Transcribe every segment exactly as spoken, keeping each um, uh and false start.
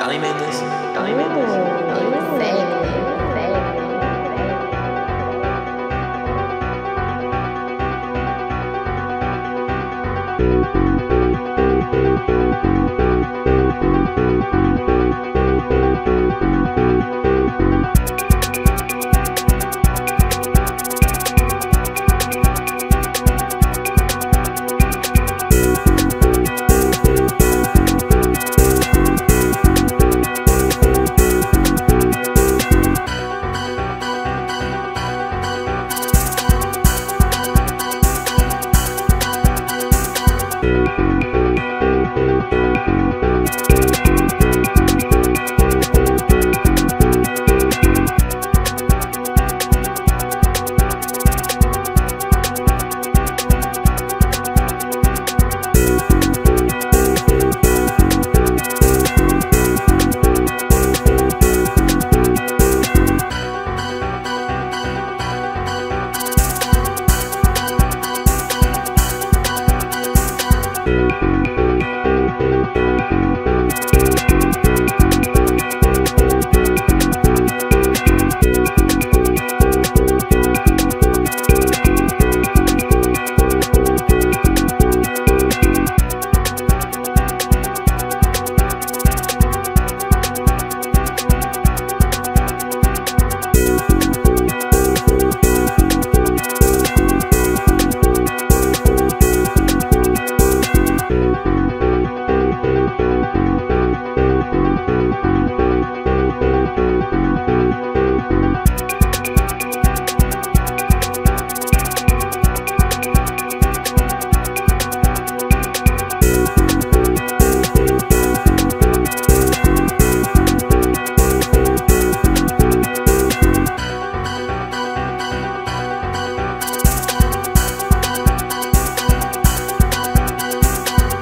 Donnie made this. Donnie made this. Donnie made this.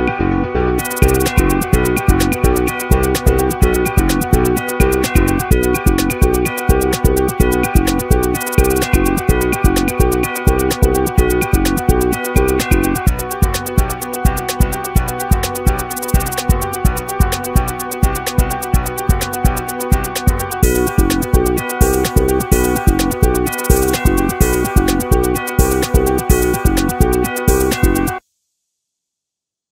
We'll be right back.